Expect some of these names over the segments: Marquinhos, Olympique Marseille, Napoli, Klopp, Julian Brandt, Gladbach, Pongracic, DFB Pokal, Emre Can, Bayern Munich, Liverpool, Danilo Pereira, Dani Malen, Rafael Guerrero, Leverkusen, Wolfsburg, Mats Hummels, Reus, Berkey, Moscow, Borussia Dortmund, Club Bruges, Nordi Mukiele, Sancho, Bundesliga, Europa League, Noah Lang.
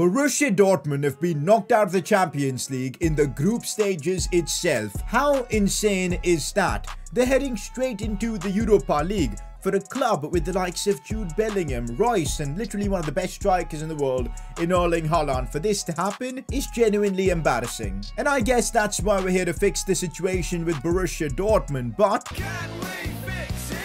Borussia Dortmund have been knocked out of the Champions League in the group stages itself. How insane is that? They're heading straight into the Europa League. For a club with the likes of Jude Bellingham, Reus, and literally one of the best strikers in the world in Erling Haaland, for this to happen is genuinely embarrassing. And I guess that's why we're here to fix the situation with Borussia Dortmund, but... Can we fix it?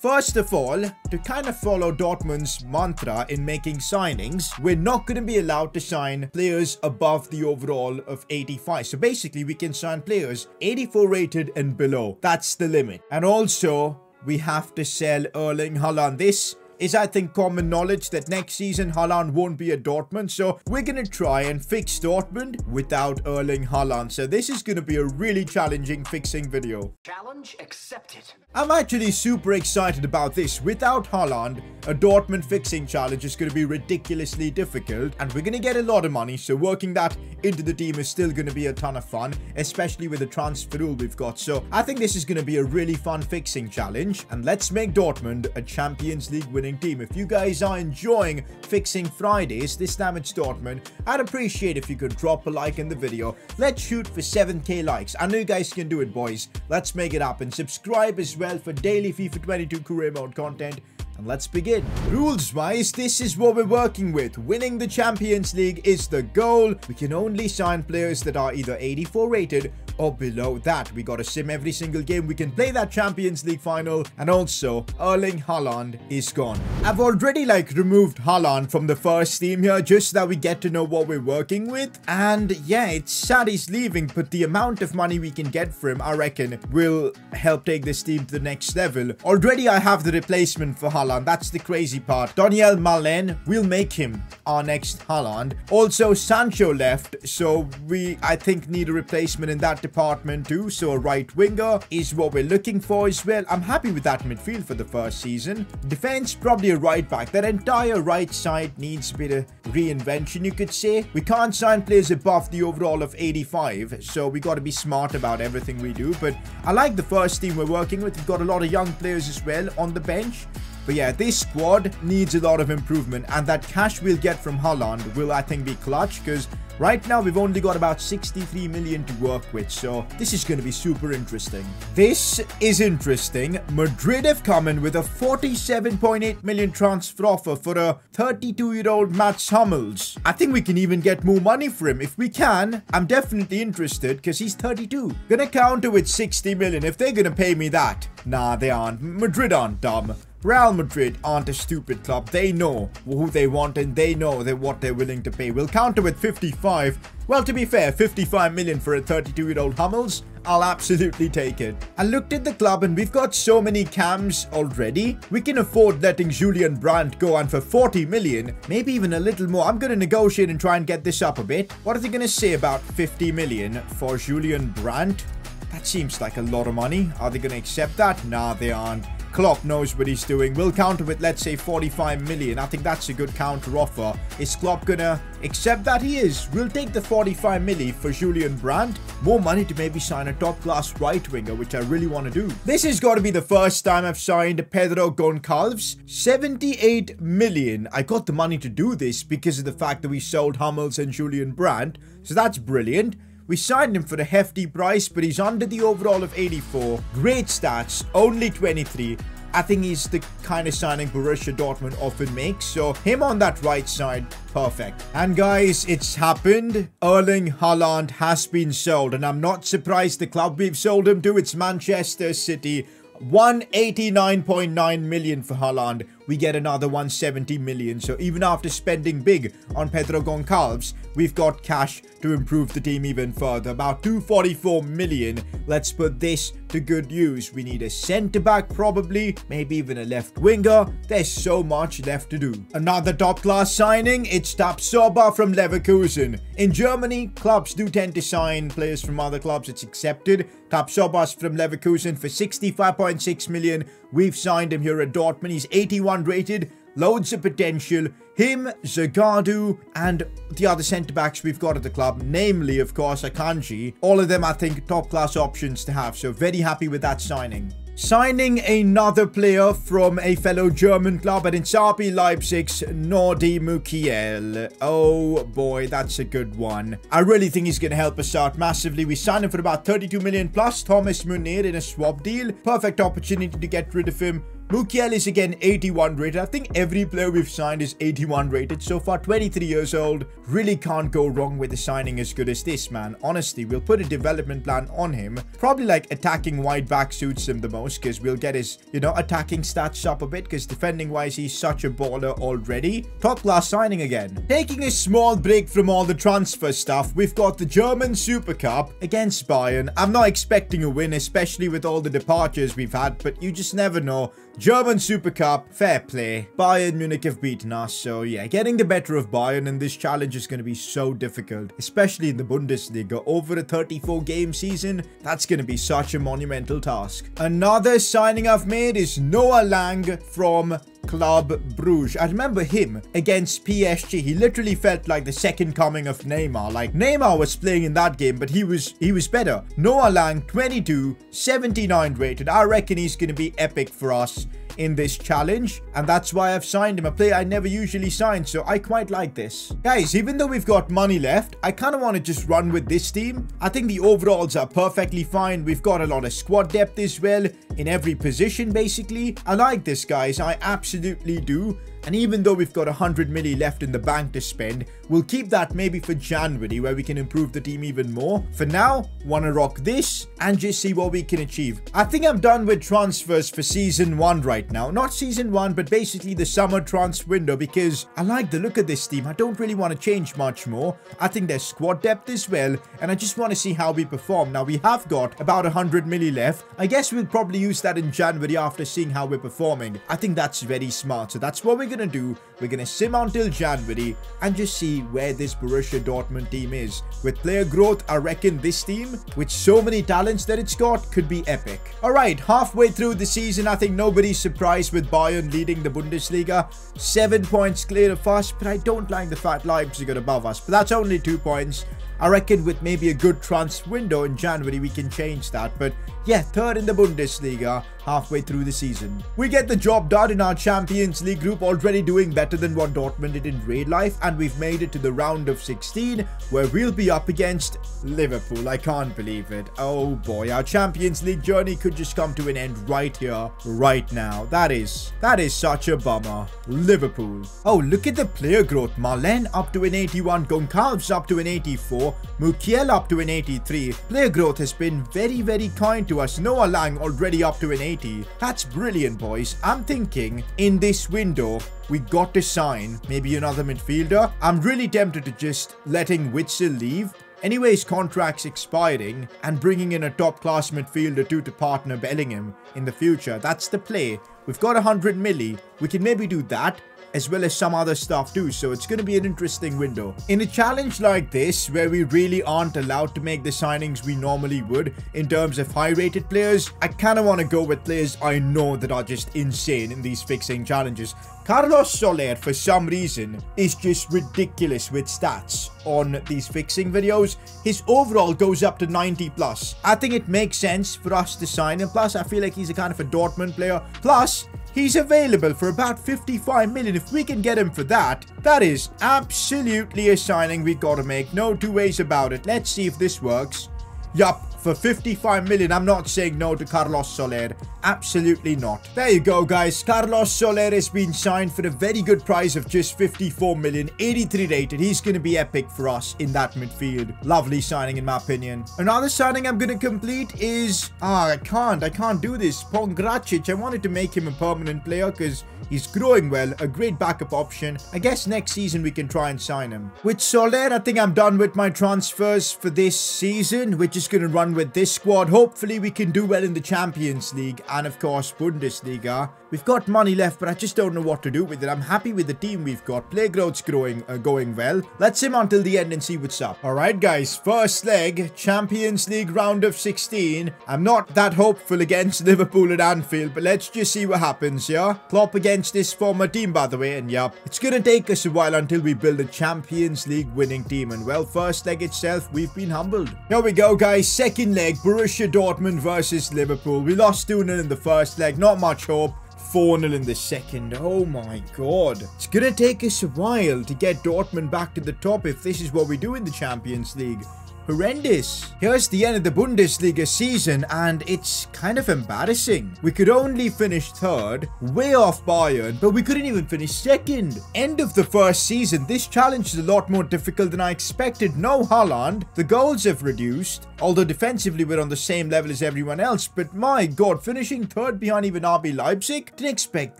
First of all, to kind of follow Dortmund's mantra in making signings, we're not going to be allowed to sign players above the overall of 85. So basically, we can sign players 84 rated and below. That's the limit. And also... we have to sell Erling Haaland. This is, I think, common knowledge that next season Haaland won't be at Dortmund. So we're going to try and fix Dortmund without Erling Haaland. So this is going to be a really challenging fixing video. Challenge accepted. I'm actually super excited about this. Without Haaland, a Dortmund fixing challenge is going to be ridiculously difficult. And we're going to get a lot of money. So working that into the team is still going to be a ton of fun, especially with the transfer rule we've got. So I think this is going to be a really fun fixing challenge. And let's make Dortmund a Champions League winner team. If you guys are enjoying Fixing Fridays, this time it's Dortmund, I'd appreciate if you could drop a like in the video. Let's shoot for 7K likes. I know you guys can do it, boys. Let's make it happen. Subscribe as well for daily FIFA 22 career mode content. And let's begin. Rules-wise, this is what we're working with. Winning the Champions League is the goal. We can only sign players that are either 84 rated or below that. We got a sim every single game. We can play that Champions League final. And also, Erling Haaland is gone. I've already, removed Haaland from the first team here just so that we get to know what we're working with. And, yeah, it's sad he's leaving, but the amount of money we can get for him, I reckon, will help take this team to the next level. Already, I have the replacement for Haaland. That's the crazy part. Dani Malen, we'll make him our next Haaland. Also, Sancho left, so we, I think, need a replacement in that department too. So a right winger is what we're looking for as well. I'm happy with that midfield for the first season. Defense, probably a right back. That entire right side needs a bit of reinvention, you could say. We can't sign players above the overall of 85, so we got to be smart about everything we do. But I like the first team we're working with. We've got a lot of young players as well on the bench. But yeah, this squad needs a lot of improvement, and that cash we'll get from Haaland will, I think, be clutch, because right now we've only got about 63 million to work with, so this is going to be super interesting. This is interesting. Madrid have come in with a 47.8 million transfer offer for a 32-year-old Mats Hummels. I think we can even get more money for him. If we can, I'm definitely interested, because he's 32. Gonna counter with 60 million if they're gonna pay me that. Nah, they aren't. Madrid aren't dumb. Real Madrid aren't a stupid club. They know who they want and they know what they're willing to pay. We'll counter with 55. Well, to be fair, 55 million for a 32-year-old Hummels, I'll absolutely take it. I looked at the club and we've got so many cams already. We can afford letting Julian Brandt go on for 40 million, maybe even a little more. I'm going to negotiate and try and get this up a bit. What are they going to say about 50 million for Julian Brandt? That seems like a lot of money. Are they going to accept that? Nah, they aren't. Klopp knows what he's doing. We'll counter with, let's say, 45 million. I think that's a good counter offer. Is Klopp gonna accept that? He is. We'll take the 45 milli for Julian Brandt. More money to maybe sign a top-class right-winger, which I really want to do. This has got to be the first time I've signed Pedro Goncalves. 78 million. I got the money to do this because of the fact that we sold Hummels and Julian Brandt. So that's brilliant. We signed him for a hefty price, but he's under the overall of 84. Great stats, only 23. I think he's the kind of signing Borussia Dortmund often makes. So him on that right side, perfect. And guys, it's happened. Erling Haaland has been sold, and I'm not surprised the club we've sold him to. It's Manchester City. 189.9 million for Haaland. We get another 170 million. So even after spending big on Pedro Goncalves, we've got cash to improve the team even further. About 244 million. Let's put this to good use. We need a centre-back probably, maybe even a left winger. There's so much left to do. Another top-class signing, it's Tapsoba from Leverkusen. In Germany, clubs do tend to sign players from other clubs. It's accepted. Tapsoba's from Leverkusen for 65.6 million. We've signed him here at Dortmund. He's 81 rated. Loads of potential. Him, Zagadou, and the other centre-backs we've got at the club, namely, of course, Akanji. All of them, I think, top-class options to have, so very happy with that signing. signing another player from a fellow German club, and it's RB Leipzig's Nordi Mukiele. Oh boy, that's a good one. I really think he's going to help us out massively. We signed him for about 32 million plus Thomas Munir in a swap deal. Perfect opportunity to get rid of him. Mukiele is again 81 rated. I think every player we've signed is 81 rated so far. 23 years old. Really can't go wrong with a signing as good as this, man. Honestly, we'll put a development plan on him. Probably like attacking wide back suits him the most, because we'll get his, you know, attacking stats up a bit, because defending wise he's such a baller already. Top class signing again. Taking a small break from all the transfer stuff, we've got the German Super Cup against Bayern. I'm not expecting a win, especially with all the departures we've had, but you just never know. German Super Cup, fair play. Bayern Munich have beaten us, so yeah, getting the better of Bayern in this challenge is going to be so difficult, especially in the Bundesliga. Over a 34-game season, that's going to be such a monumental task. Another signing I've made is Noah Lang from Club Bruges. I remember him against PSG. He literally felt like the second coming of Neymar. Like, Neymar was playing in that game, but he was better. Noah Lang, 22, 79 rated. I reckon he's going to be epic for us in this challenge, and that's why I've signed him, a player I never usually sign, so I quite like this. Guys, even though we've got money left, I kind of want to just run with this team. I think the overalls are perfectly fine. We've got a lot of squad depth as well, in every position basically. I like this, guys, I absolutely do. And even though we've got 100 milli left in the bank to spend, we'll keep that maybe for January, where we can improve the team even more. For now, want to rock this and just see what we can achieve. I think I'm done with transfers for Season 1 right now. Not Season 1, but basically the summer transfer window, because I like the look of this team. I don't really want to change much more. I think there's squad depth as well, and I just want to see how we perform. Now, we have got about 100 milli left. I guess we'll probably use that in January after seeing how we're performing. I think that's very smart, so that's what we're going to do. We're going to sim until January and just see where this Borussia Dortmund team is. With player growth, I reckon this team, with so many talents that it's got, could be epic. Alright, halfway through the season, I think nobody's surprised with Bayern leading the Bundesliga. 7 points clear of us, but I don't like the fact Leipzig are above us. But that's only 2 points. I reckon with maybe a good transfer window in January, we can change that. But yeah, third in the Bundesliga, halfway through the season. We get the job done in our Champions League group, already doing better than what Dortmund did in real life. And we've made it to the round of 16, where we'll be up against Liverpool. I can't believe it. Oh boy, our Champions League journey could just come to an end right here, right now. That is such a bummer. Liverpool. Oh, look at the player growth. Malen up to an 81, Goncalves up to an 84. Mukiele up to an 83. Player growth has been very, very kind to us. Noah Lang already up to an 80. That's brilliant, boys. I'm thinking in this window, we got to sign maybe another midfielder. I'm really tempted to just letting Witzel leave. Anyways, contract's expiring, and bringing in a top-class midfielder too to partner Bellingham in the future. That's the play. We've got 100 milli. We can maybe do that, as well as some other stuff too, so it's going to be an interesting window. In a challenge like this, where we really aren't allowed to make the signings we normally would in terms of high-rated players, I kind of want to go with players I know that are just insane in these fixing challenges. Carlos Soler, for some reason, is just ridiculous with stats on these fixing videos. His overall goes up to 90 plus. I think it makes sense for us to sign him. Plus, I feel like he's a kind of a Dortmund player. Plus, he's available for about 55 million. If we can get him for that, that is absolutely a signing we gotta make. No two ways about it. Let's see if this works. Yup. For 55 million, I'm not saying no to Carlos Soler. Absolutely not. There you go, guys. Carlos Soler has been signed for a very good price of just 54 million. 83 rated. He's going to be epic for us in that midfield. Lovely signing, in my opinion. Another signing I'm going to complete is... I can't do this. Pongracic. I wanted to make him a permanent player because he's growing well. A great backup option. I guess next season we can try and sign him. With Soler, I think I'm done with my transfers for this season. We're just going to run with this squad. Hopefully we can do well in the Champions League and of course Bundesliga. We've got money left, but I just don't know what to do with it. I'm happy with the team we've got. Playground's going well. Let's sim until the end and see what's up. All right, guys. First leg, Champions League round of 16. I'm not that hopeful against Liverpool at Anfield, but let's just see what happens, yeah? Klopp against this former team, by the way, and yeah, it's gonna take us a while until we build a Champions League winning team. And well, first leg itself, we've been humbled. Here we go, guys. Second leg, Borussia Dortmund versus Liverpool. We lost 2-0 in the first leg. Not much hope. 4-0 in the second. Oh my god. It's gonna take us a while to get Dortmund back to the top if this is what we do in the Champions League. Horrendous. Here's the end of the Bundesliga season, and it's kind of embarrassing. We could only finish third, way off Bayern, but we couldn't even finish second. End of the first season, this challenge is a lot more difficult than I expected. No Haaland, the goals have reduced, although defensively we're on the same level as everyone else, but my god, finishing third behind even RB Leipzig? Didn't expect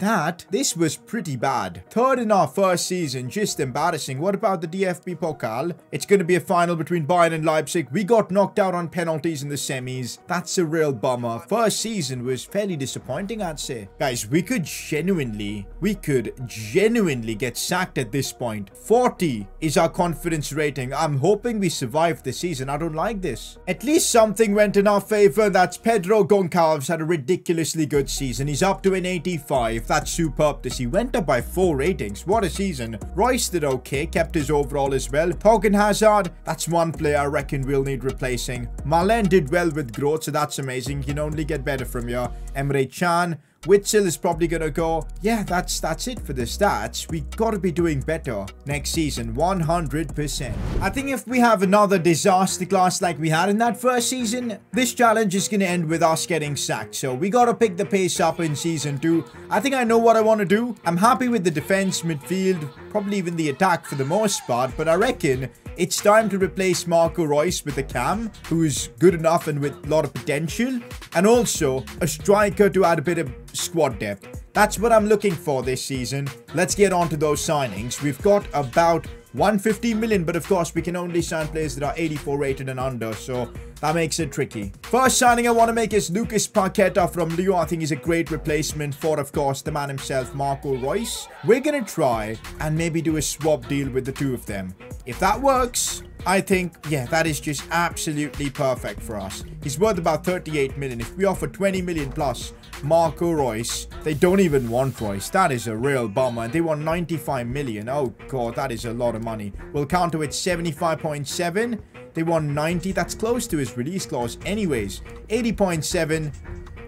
that. This was pretty bad. Third in our first season, just embarrassing. What about the DFB Pokal? It's going to be a final between Bayern and Leipzig. We got knocked out on penalties in the semis. That's a real bummer. First season was fairly disappointing, I'd say. Guys, we could genuinely get sacked at this point. 40 is our confidence rating. I'm hoping we survive the season. I don't like this. At least something went in our favor. That's Pedro Goncalves had a ridiculously good season. He's up to an 85. That's superb. He went up by 4 ratings. What a season. Reus did okay. Kept his overall as well. Thorgan Hazard. That's one player I reckon we'll need replacing. Malen did well with growth, so that's amazing. You can only get better from here. Emre Can. Witzel is probably going to go. Yeah, that's it for the stats. We got to be doing better next season, 100%. I think if we have another disaster class like we had in that first season, this challenge is going to end with us getting sacked. So we got to pick the pace up in season 2. I think I know what I want to do. I'm happy with the defense, midfield, probably even the attack for the most part, but I reckon it's time to replace Marco Reus with a CAM, who's good enough and with a lot of potential, and also a striker to add a bit of squad depth. That's what I'm looking for this season. Let's get on to those signings. We've got about 150 million, but of course we can only sign players that are 84 rated and under, so that makes it tricky. First signing I want to make is Lucas Paqueta from Lyon. I think he's a great replacement for, of course, the man himself, Marco Reus. We're gonna try and maybe do a swap deal with the two of them. If that works, I think, yeah, that is just absolutely perfect for us. He's worth about 38 million. If we offer 20 million plus Marco Reus, they don't even want Reus. That is a real bummer. They want 95 million. Oh, God, that is a lot of money. We'll counter with 75.7. They want 90. That's close to his release clause anyways. 80.7.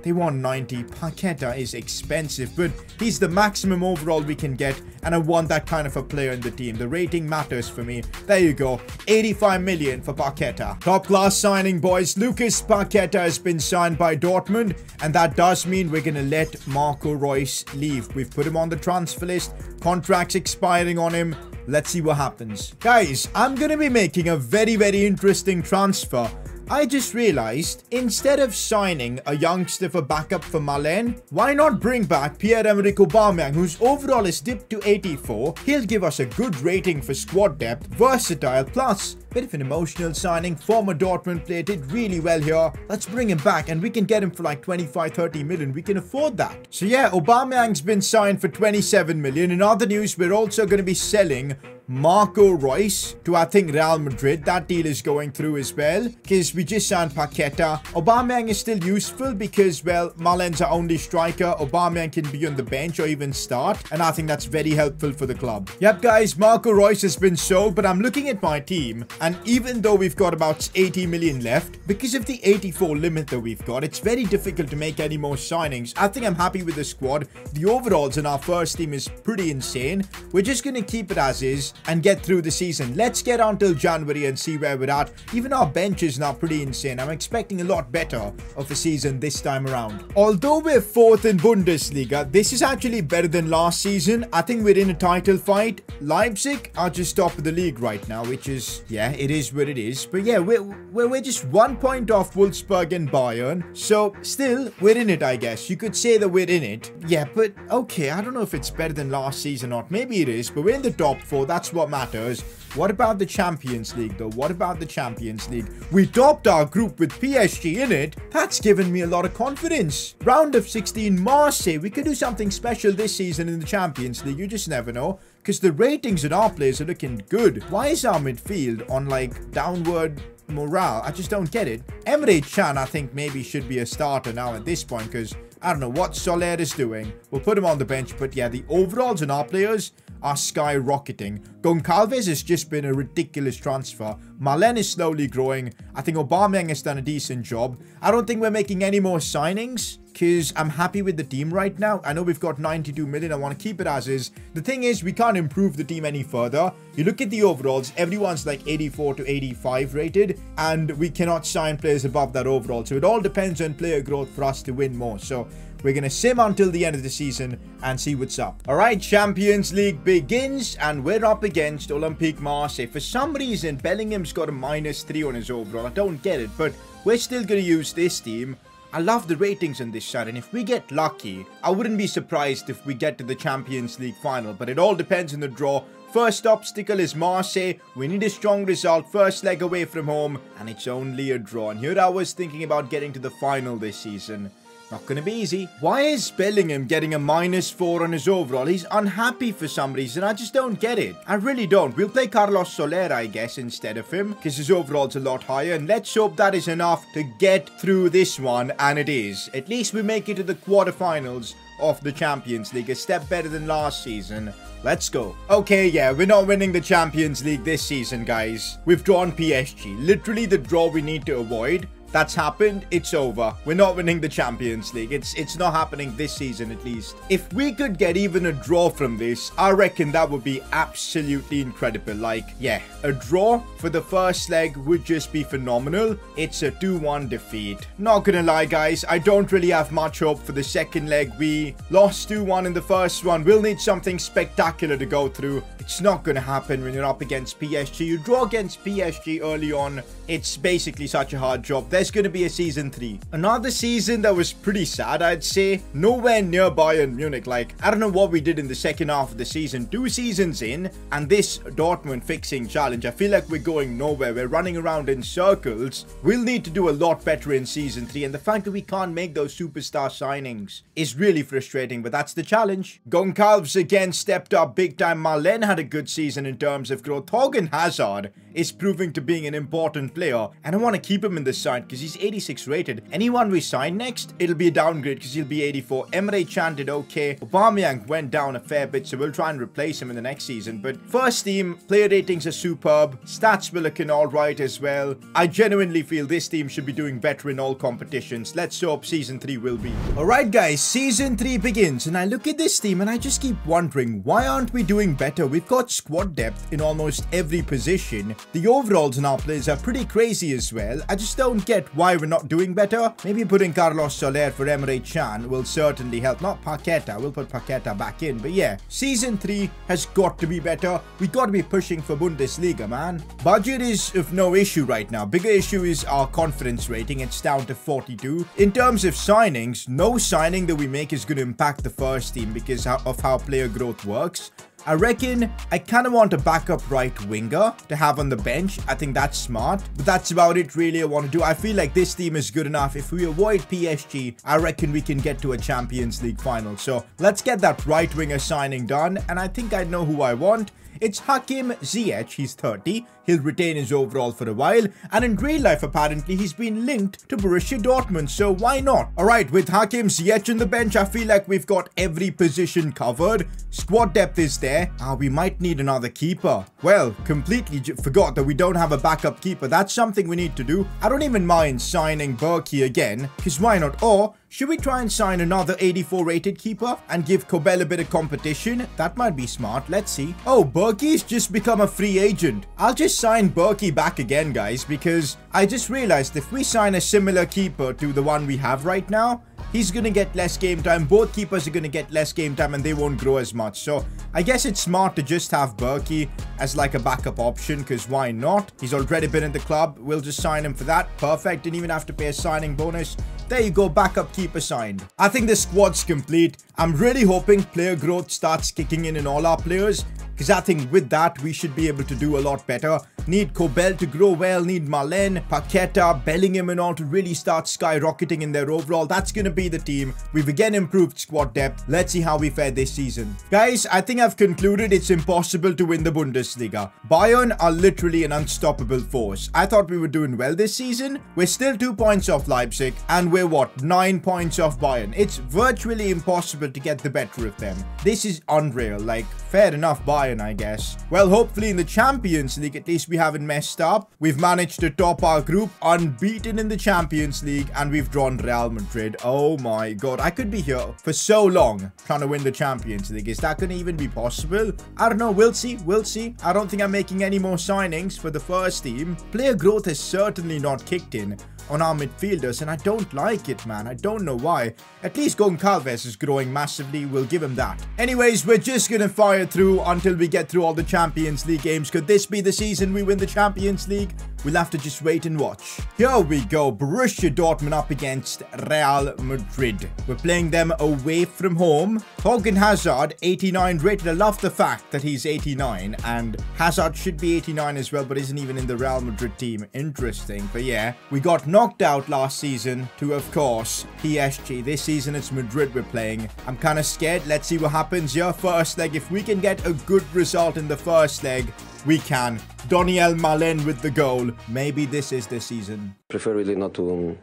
They want 90. Paqueta is expensive, but he's the maximum overall we can get, and I want that kind of a player in the team. The rating matters for me. There you go. 85 million for Paqueta. Top class signing, boys. Lucas Paqueta has been signed by Dortmund, and that does mean we're going to let Marco Reus leave. We've put him on the transfer list. Contracts expiring on him. Let's see what happens. Guys, I'm going to be making a very, very interesting transfer. I just realized, instead of signing a youngster for backup for Malen, why not bring back Pierre-Emerick Aubameyang, whose overall is dipped to 84. He'll give us a good rating for squad depth, versatile, plus bit of an emotional signing. Former Dortmund player did really well here. Let's bring him back, and we can get him for like 25-30 million. We can afford that. So yeah, Aubameyang's been signed for 27 million. In other news, we're also going to be selling Marco Reus to, I think, Real Madrid. That deal is going through as well, because we just signed Paqueta. Aubameyang is still useful because, well, Malen's our only striker. Aubameyang can be on the bench or even start, and I think that's very helpful for the club. Yep, guys, Marco Reus has been sold, but I'm looking at my team, and even though we've got about 80 million left, because of the 84 limit that we've got, it's very difficult to make any more signings. I think I'm happy with the squad. The overalls in our first team is pretty insane. We're just going to keep it as is and get through the season. Let's get on till January and see where we're at. Even our bench is now pretty insane. I'm expecting a lot better of a season this time around. Although we're 4th in Bundesliga, this is actually better than last season. I think we're in a title fight. Leipzig are just top of the league right now, which is, yeah, it is what it is. But yeah, we're just 1 point off Wolfsburg and Bayern. So still, we're in it, I guess. You could say that we're in it. Yeah, but okay, I don't know if it's better than last season or not. Maybe it is, but we're in the top 4. That's what matters. What about the Champions League, though? What about the Champions League? We topped our group with PSG in it. That's given me a lot of confidence. Round of 16, Marseille. We could do something special this season in the Champions League. You just never know. Because the ratings on our players are looking good. Why is our midfield on, like, downward morale? I just don't get it. Emre Can, I think, maybe should be a starter now at this point. Because I don't know what Soler is doing. We'll put him on the bench. But yeah, the overalls on our players are skyrocketing. Goncalves has just been a ridiculous transfer. Malen is slowly growing. I think Aubameyang has done a decent job. I don't think we're making any more signings because I'm happy with the team right now. I know we've got 92 million. I want to keep it as is. The thing is, we can't improve the team any further. You look at the overalls, everyone's like 84 to 85 rated, and we cannot sign players above that overall. So it all depends on player growth for us to win more. So we're going to sim until the end of the season and see what's up. All right, Champions League begins and we're up against Olympique Marseille. For some reason, Bellingham's got a -3 on his overall. I don't get it, but we're still going to use this team. I love the ratings on this side, and if we get lucky, I wouldn't be surprised if we get to the Champions League final, but it all depends on the draw. First obstacle is Marseille. We need a strong result. First leg away from home, and it's only a draw. And here I was thinking about getting to the final this season. Not going to be easy. Why is Bellingham getting a -4 on his overall? He's unhappy for some reason. I just don't get it. I really don't. We'll play Carlos Soler, I guess, instead of him, because his overall's a lot higher. And let's hope that is enough to get through this one. And it is. At least we make it to the quarterfinals of the Champions League. A step better than last season. Let's go. Okay, yeah, we're not winning the Champions League this season, guys. We've drawn PSG. Literally the draw we need to avoid. That's happened. It's over. We're not winning the Champions League. It's not happening this season, at least. If we could get even a draw from this, I reckon that would be absolutely incredible. Like, yeah, a draw for the first leg would just be phenomenal. It's a 2-1 defeat. Not gonna lie, guys, I don't really have much hope for the second leg. We lost 2-1 in the first one. We'll need something spectacular to go through. It's not gonna happen when you're up against PSG. You draw against PSG early on. It's basically such a hard job. There's going to be a season 3. Another season that was pretty sad, I'd say. Nowhere near Bayern Munich. Like, I don't know what we did in the second half of the season. 2 seasons in, and this Dortmund fixing challenge. I feel like we're going nowhere. We're running around in circles. We'll need to do a lot better in season 3. And the fact that we can't make those superstar signings is really frustrating. But that's the challenge. Goncalves again stepped up big time. Malen had a good season in terms of growth. Thorgan Hazard is proving to being an important player. And I want to keep him in this side, because he's 86 rated. Anyone we sign next, it'll be a downgrade because he'll be 84. Emre Can did okay. Aubameyang went down a fair bit, so we'll try and replace him in the next season. But first team, player ratings are superb. Stats were looking all right as well. I genuinely feel this team should be doing better in all competitions. Let's hope season 3 will be. Alright guys, season 3 begins, and I look at this team and I just keep wondering, why aren't we doing better? We've got squad depth in almost every position. The overalls in our players are pretty crazy as well. I just don't get why we're not doing better. Maybe putting Carlos Soler for Emre Can will certainly help. Not Paqueta. We'll put Paqueta back in. But yeah, season 3 has got to be better. We got to be pushing for Bundesliga, man. Budget is of no issue right now. Bigger issue is our confidence rating. It's down to 42. In terms of signings, no signing that we make is going to impact the first team because of how player growth works. I reckon I kind of want a backup right winger to have on the bench. I think that's smart. But that's about it really I want to do. I feel like this team is good enough. If we avoid PSG, I reckon we can get to a Champions League final. So let's get that right winger signing done. And I think I know who I want. It's Hakim Ziyech. He's 30. He'll retain his overall for a while. And in real life, apparently, he's been linked to Borussia Dortmund. So why not? All right, with Hakim Ziyech on the bench, I feel like we've got every position covered. Squad depth is there. We might need another keeper. Well, completely forgot that we don't have a backup keeper. That's something we need to do. I don't even mind signing Berkey again, because why not? Or should we try and sign another 84 rated keeper and give Kobel a bit of competition? That might be smart. Let's see. Oh, Berkey's just become a free agent. I'll just sign Berkey back again, guys, because I just realized if we sign a similar keeper to the one we have right now, he's going to get less game time. Both keepers are going to get less game time and they won't grow as much. So I guess it's smart to just have Berkey as like a backup option, because why not? He's already been in the club. We'll just sign him for that. Perfect. Didn't even have to pay a signing bonus. There you go. Backup keeper signed. I think the squad's complete. I'm really hoping player growth starts kicking in all our players. because I think with that we should be able to do a lot better. Need Kobel to grow well, need Malen, Paqueta, Bellingham and all to really start skyrocketing in their overall. That's going to be the team. We've again improved squad depth. Let's see how we fare this season. Guys, I think I've concluded it's impossible to win the Bundesliga. Bayern are literally an unstoppable force. I thought we were doing well this season. We're still 2 points off Leipzig and we're what, 9 points off Bayern. It's virtually impossible to get the better of them. This is unreal. Like, fair enough Bayern, I guess. Well, hopefully in the Champions League at least we haven't messed up. We've managed to top our group unbeaten in the Champions League and we've drawn Real Madrid. Oh my god, I could be here for so long trying to win the Champions League. Is that going to even be possible? I don't know. We'll see. We'll see. I don't think I'm making any more signings for the first team. Player growth has certainly not kicked in on our midfielders and I don't like it, man. I don't know why. At least Goncalves is growing massively. We'll give him that. Anyways, we're just gonna fire through until we get through all the Champions League games. Could this be the season we win the Champions League? We'll have to just wait and watch. Here we go. Borussia Dortmund up against Real Madrid. We're playing them away from home. Thorgan Hazard, 89 rated. I love the fact that he's 89 and Hazard should be 89 as well, but isn't even in the Real Madrid team. Interesting. But yeah, we got knocked out last season to, of course, PSG. This season it's Madrid we're playing. I'm kind of scared. Let's see what happens here. First leg, if we can get a good result in the first leg, we can. Daniel Malen with the goal. Maybe this is the season. Prefer really not to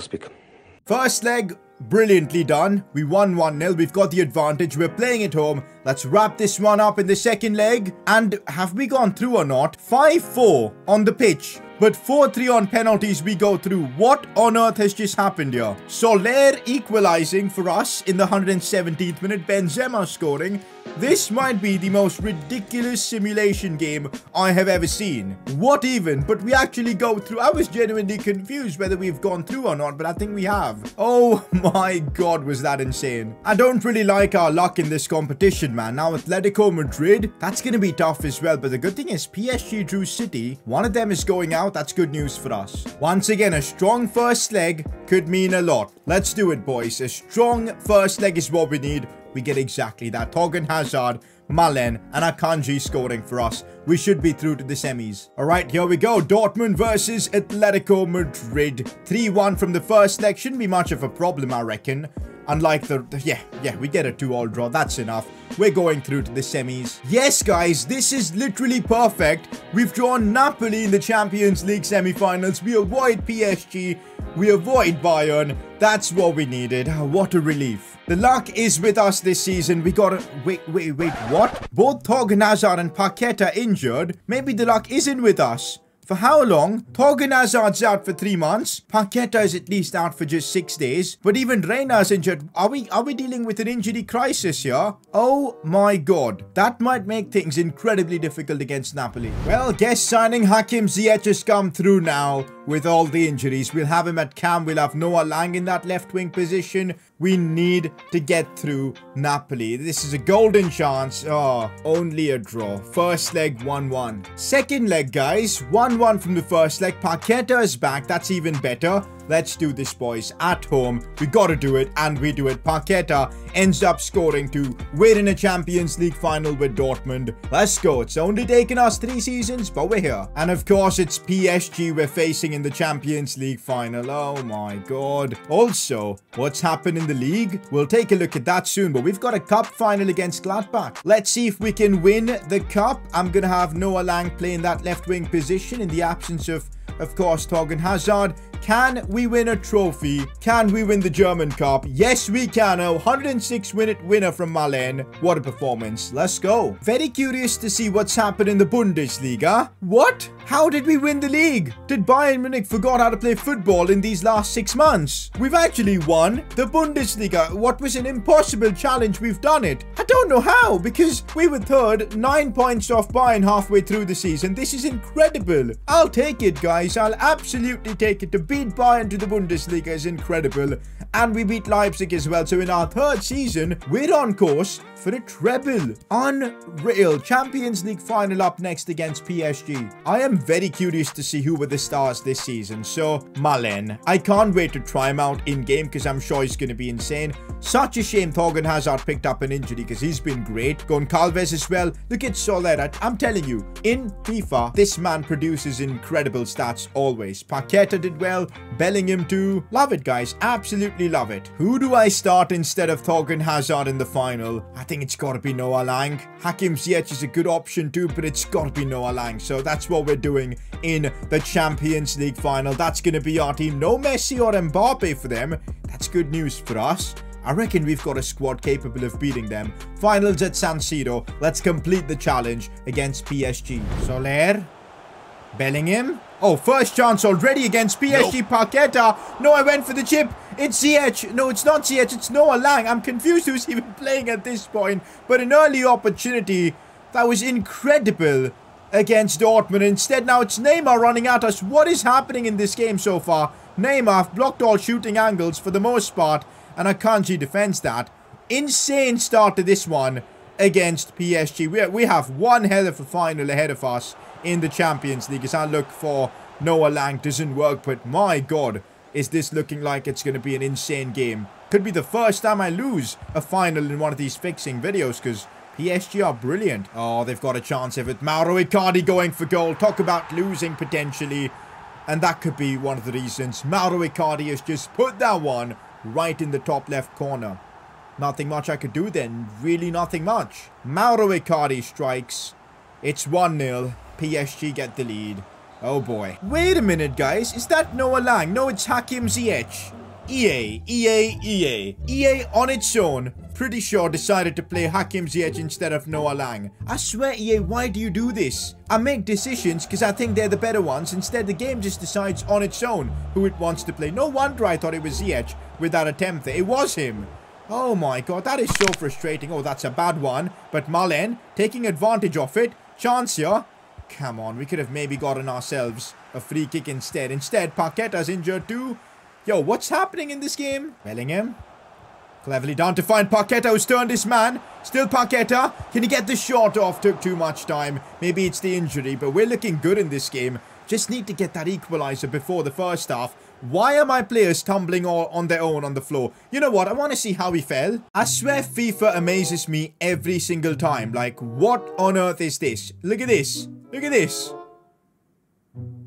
speak. First leg, brilliantly done. We won 1-0. We've got the advantage. We're playing at home. Let's wrap this one up in the second leg. And have we gone through or not? 5-4 on the pitch. But 4-3 on penalties, we go through. What on earth has just happened here? Soler equalizing for us in the 117th minute. Benzema scoring. This might be the most ridiculous simulation game I have ever seen. What even? But we actually go through. I was genuinely confused whether we've gone through or not, but I think we have. Oh my god, was that insane. I don't really like our luck in this competition, man. Now Atletico Madrid, that's going to be tough as well. But the good thing is PSG drew City. One of them is going out. That's good news for us. Once again, a strong first leg could mean a lot. Let's do it, boys. A strong first leg is what we need. We get exactly that. Thorgan Hazard, Malen and Akanji scoring for us. We should be through to the semis. All right, here we go. Dortmund versus Atletico Madrid. 3-1 from the first leg. Shouldn't be much of a problem, I reckon. Unlike the yeah, we get a 2-all draw. That's enough. We're going through to the semis. Yes, guys, this is literally perfect. We've drawn Napoli in the Champions League semi-finals. We avoid PSG. We avoid Bayern. That's what we needed. What a relief. The luck is with us this season. We got to... Wait, what? Both Thorgan Hazard and Paqueta injured. Maybe the luck isn't with us. For how long? Thorgan Hazard's out for 3 months. Paqueta is at least out for just 6 days. But even Reina's injured. Are we dealing with an injury crisis here? Oh my god. That might make things incredibly difficult against Napoli. Well, guest signing Hakim Ziyech has come through now with all the injuries. We'll have him at cam. We'll have Noah Lang in that left wing position. We need to get through Napoli. This is a golden chance. Oh, only a draw. First leg, 1-1. Second leg, guys. 1-1 from the first leg. Paqueta is back. That's even better. Let's do this, boys. At home. We gotta do it. And we do it. Paqueta ends up scoring to win in a Champions League final with Dortmund. Let's go. It's only taken us 3 seasons, but we're here. And of course, it's PSG we're facing in the Champions League final. Oh my god. Also, what's happened in the league? We'll take a look at that soon, but we've got a cup final against Gladbach. Let's see if we can win the cup. I'm gonna have Noah Lang play in that left wing position in the absence of course, Thorgan Hazard. Can we win a trophy? Can we win the German Cup? Yes, we can. A 106-minute winner from Malen. What a performance. Let's go. Very curious to see what's happened in the Bundesliga. What? How did we win the league? Did Bayern Munich forgot how to play football in these last 6 months? We've actually won the Bundesliga. What was an impossible challenge, we've done it. I don't know how, because we were third, 9 points off Bayern halfway through the season. This is incredible. I'll take it, guys. I'll absolutely take it to be beat Bayern to the Bundesliga is incredible, and we beat Leipzig as well. So in our third season, we're on course for a treble. Unreal. Champions League final up next against PSG. I am very curious to see who were the stars this season. So Malen, I can't wait to try him out in game because I'm sure he's going to be insane. Such a shame Thorgan Hazard picked up an injury because he's been great. Goncalves as well. Look at Soler. I'm telling you, in FIFA, this man produces incredible stats always. Paqueta did well. Bellingham too. Love it, guys. Absolutely love it. Who do I start instead of Thorgan Hazard in the final? I think it's got to be Noah Lang. Hakim Ziyech is a good option too, but it's got to be Noah Lang. So that's what we're doing in the Champions League final. That's going to be our team. No Messi or Mbappe for them. That's good news for us. I reckon we've got a squad capable of beating them. Finals at San Siro. Let's complete the challenge against PSG. Soler. Bellingham. Oh, first chance already against PSG. Nope. Paqueta. No, I went for the chip. It's Ziyech. No, it's not Ziyech. It's Noah Lang. I'm confused who's even playing at this point. But an early opportunity that was incredible against Dortmund. Instead, now it's Neymar running at us. What is happening in this game so far? Neymar blocked all shooting angles for the most part. And Akanji defends that. Insane start to this one against PSG. We have one hell of a final ahead of us in the Champions League. As I look for Noah Lang, doesn't work. But my God, is this looking like it's going to be an insane game. Could be the first time I lose a final in one of these fixing videos because PSG are brilliant. Oh, they've got a chance of it. Mauro Icardi going for goal. Talk about losing potentially. And that could be one of the reasons. Mauro Icardi has just put that one right in the top left corner. Nothing much I could do then. Really nothing much. Mauro Icardi strikes. It's 1-0. PSG get the lead. Oh boy. Wait a minute, guys. Is that Noah Lang? No, it's Hakim Ziyech. EA on its own, pretty sure, decided to play Hakim Ziyech instead of Noah Lang. I swear, EA, why do you do this? I make decisions because I think they're the better ones. Instead, the game just decides on its own who it wants to play. No wonder I thought it was Ziyech with that attempt there. It was him. Oh my God, that is so frustrating. Oh, that's a bad one. But Malen taking advantage of it. Chance here. Come on, we could have maybe gotten ourselves a free kick instead. Instead, Paqueta's injured too. Yo, what's happening in this game? Bellingham. Cleverly down to find Paqueta, who's turned his man. Still Paqueta. Can he get the shot off? Took too much time. Maybe it's the injury, but we're looking good in this game. Just need to get that equalizer before the first half. Why are my players tumbling all on their own on the floor? You know what? I want to see how he fell. I swear FIFA amazes me every single time. Like, what on earth is this? Look at this. Look at this.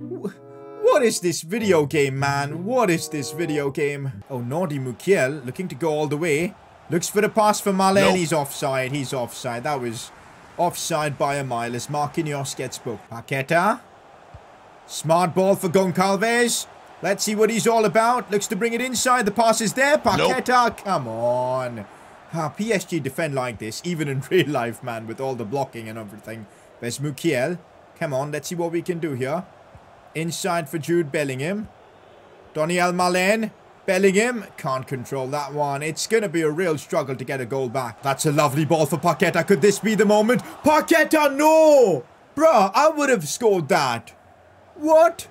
What is this video game, man? What is this video game? Oh, Nordi Mukiele looking to go all the way. Looks for the pass for Malen. Nope. He's offside. He's offside. That was offside by a mile as Marquinhos gets booked. Paqueta. Smart ball for Goncalves. Let's see what he's all about. Looks to bring it inside. The pass is there. Paqueta. Nope. Come on. PSG defend like this, even in real life, man, with all the blocking and everything. There's Mukiele. Come on. Let's see what we can do here. Inside for Jude Bellingham. Daniel Malen. Bellingham. Can't control that one. It's going to be a real struggle to get a goal back. That's a lovely ball for Paqueta. Could this be the moment? Paqueta, no! Bruh, I would have scored that. What?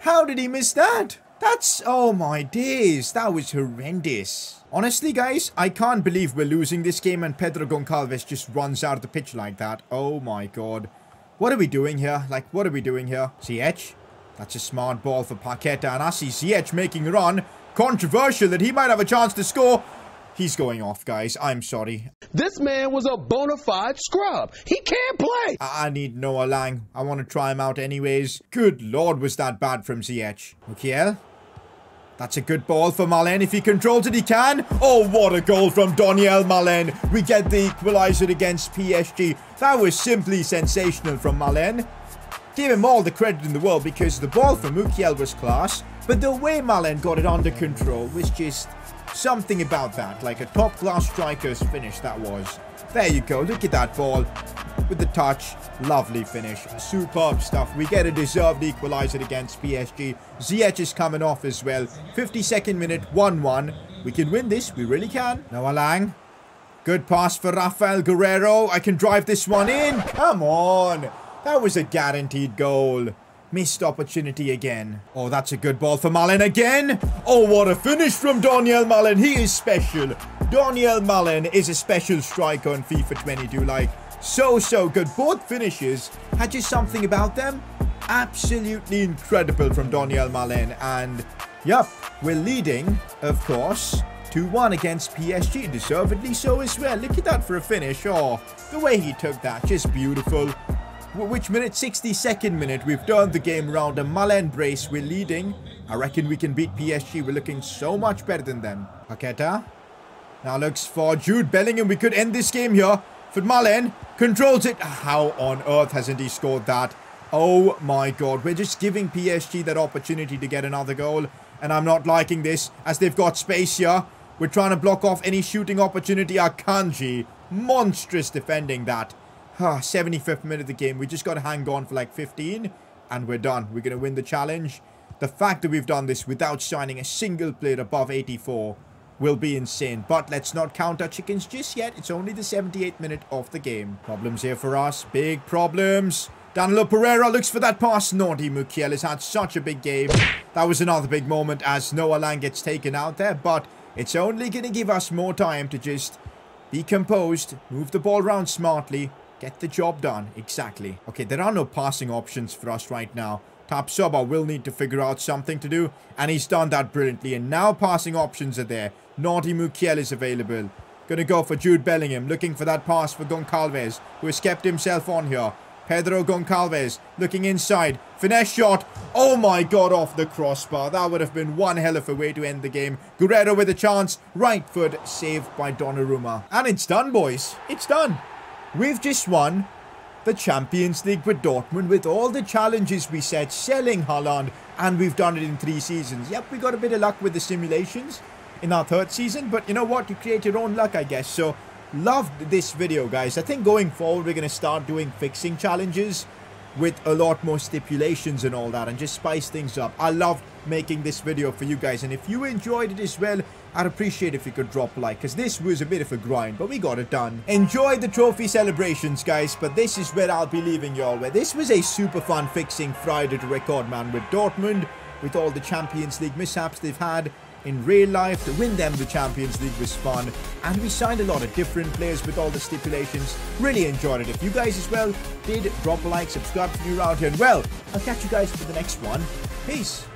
How did he miss that? That's... oh my days. That was horrendous. Honestly, guys, I can't believe we're losing this game and Pedro Goncalves just runs out of the pitch like that. Oh my God. What are we doing here? Like, what are we doing here? Ziyech. That's a smart ball for Paqueta, and I see Ziyech making a run. Controversial that he might have a chance to score. He's going off, guys. I'm sorry. This man was a bona fide scrub. He can't play. I need Noah Lang. I want to try him out anyways. Good Lord, was that bad from Ziyech. Mukiele. That's a good ball for Malen. If he controls it, he can. Oh, what a goal from Daniel Malen. We get the equalizer against PSG. That was simply sensational from Malen. Give him all the credit in the world because the ball for Mukiele was class, but the way Malen got it under control was just something about that. Like a top-class striker's finish, that was. There you go. Look at that ball with the touch. Lovely finish. Superb stuff. We get a deserved equalizer against PSG. Ziyech is coming off as well. 52nd minute, 1-1. We can win this. We really can. Noah Lang. Good pass for Rafael Guerrero. I can drive this one in. Come on. That was a guaranteed goal. Missed opportunity again. Oh, that's a good ball for Malen again. Oh, what a finish from Daniel Malen. He is special. Daniel Malen is a special striker on FIFA 22. Like, so good. Both finishes had just something about them. Absolutely incredible from Daniel Malen. And, yep, we're leading, of course, 2-1 against PSG, deservedly so as well. Look at that for a finish. Oh, the way he took that, just beautiful. Which minute? 62nd minute. We've turned the game around. A Malen brace. We're leading. I reckon we can beat PSG. We're looking so much better than them. Paqueta. Now looks for Jude Bellingham. We could end this game here. But Malen controls it. How on earth hasn't he scored that? Oh my god. We're just giving PSG that opportunity to get another goal. And I'm not liking this as they've got space here. We're trying to block off any shooting opportunity. Akanji, monstrous defending that. 75th minute of the game. We just got to hang on for like 15. And we're done. We're going to win the challenge. The fact that we've done this without signing a single player above 84 will be insane. But let's not count our chickens just yet. It's only the 78th minute of the game. Problems here for us. Big problems. Danilo Pereira looks for that pass. Nordi Mukiele has had such a big game. That was another big moment as Noah Lang gets taken out there. But it's only going to give us more time to just be composed, move the ball around smartly, get the job done. Exactly. Okay, there are no passing options for us right now. Tapsoba will need to figure out something to do, and he's done that brilliantly. And now passing options are there. Nordi Mukiele is available. Going to go for Jude Bellingham, looking for that pass for Goncalves, who has kept himself on here. Pedro Goncalves looking inside. Finesse shot. Oh my god, off the crossbar. That would have been one hell of a way to end the game. Guerrero with a chance. Right foot saved by Donnarumma. And it's done, boys. It's done. We've just won the Champions League with Dortmund with all the challenges we set, selling Haaland. And we've done it in 3 seasons. Yep, we got a bit of luck with the simulations in our 3rd season. But you know what? You create your own luck, I guess. So, loved this video, guys. I think going forward, we're going to start doing fixing challenges with a lot more stipulations and all that and just spice things up. I loved making this video for you guys. And if you enjoyed it as well, I'd appreciate if you could drop a like because this was a bit of a grind, but we got it done. Enjoy the trophy celebrations, guys, but this is where I'll be leaving y'all. Where this was a super fun fixing Friday to record, man, with Dortmund, with all the Champions League mishaps they've had. In real life, to win them the Champions League was fun, and we signed a lot of different players with all the stipulations. Really enjoyed it. If you guys as well did, drop a like, subscribe if you're around here, and well, I'll catch you guys for the next one. Peace.